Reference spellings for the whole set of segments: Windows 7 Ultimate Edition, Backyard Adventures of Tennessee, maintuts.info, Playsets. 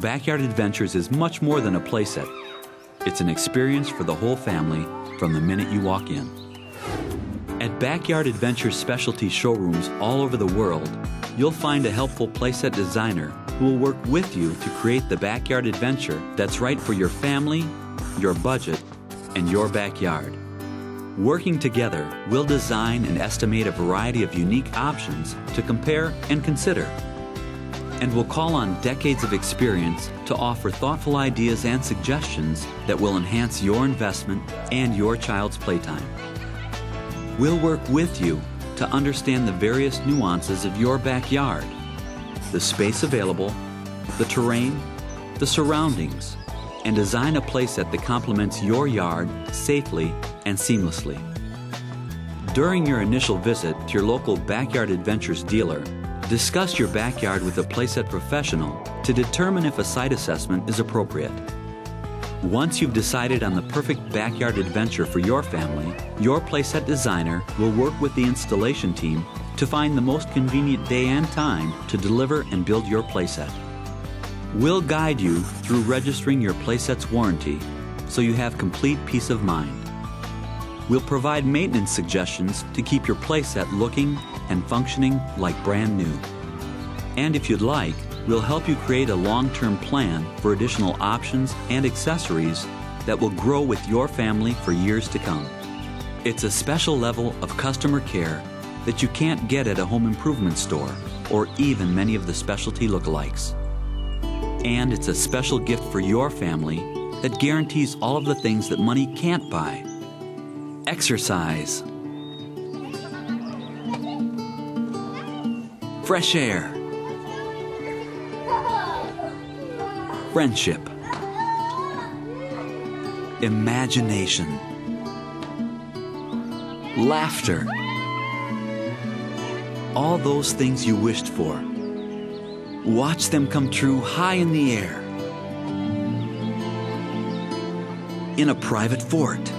Backyard Adventures is much more than a playset. It's an experience for the whole family from the minute you walk in. At Backyard Adventures specialty showrooms all over the world, you'll find a helpful playset designer who will work with you to create the backyard adventure that's right for your family, your budget, and your backyard. Working together, we'll design and estimate a variety of unique options to compare and consider. And we'll call on decades of experience to offer thoughtful ideas and suggestions that will enhance your investment and your child's playtime. We'll work with you to understand the various nuances of your backyard, the space available, the terrain, the surroundings, and design a playset that complements your yard safely and seamlessly. During your initial visit to your local Backyard Adventures dealer, discuss your backyard with a playset professional to determine if a site assessment is appropriate. Once you've decided on the perfect backyard adventure for your family, your playset designer will work with the installation team to find the most convenient day and time to deliver and build your playset. We'll guide you through registering your playset's warranty so you have complete peace of mind. We'll provide maintenance suggestions to keep your playset looking and functioning like brand new. And if you'd like, we'll help you create a long-term plan for additional options and accessories that will grow with your family for years to come. It's a special level of customer care that you can't get at a home improvement store or even many of the specialty lookalikes. And it's a special gift for your family that guarantees all of the things that money can't buy. Exercise, fresh air, friendship, imagination, laughter, all those things you wished for. Watch them come true high in the air, in a private fort,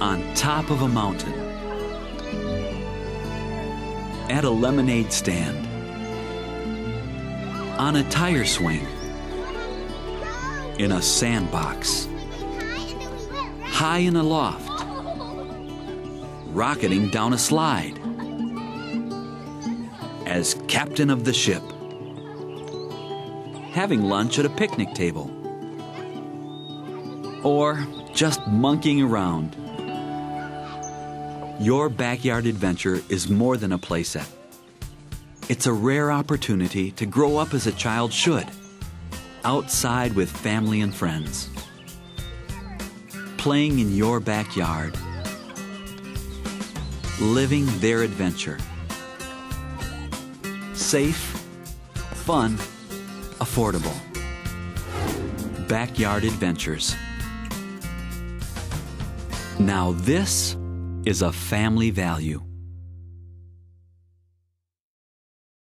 on top of a mountain, at a lemonade stand, on a tire swing, in a sandbox, high in a loft, rocketing down a slide, as captain of the ship, having lunch at a picnic table, or just monkeying around. Your backyard adventure is more than a playset. It's a rare opportunity to grow up as a child should, outside with family and friends, playing in your backyard, living their adventure. Safe, fun, affordable. Backyard Adventures. Now this is a family value.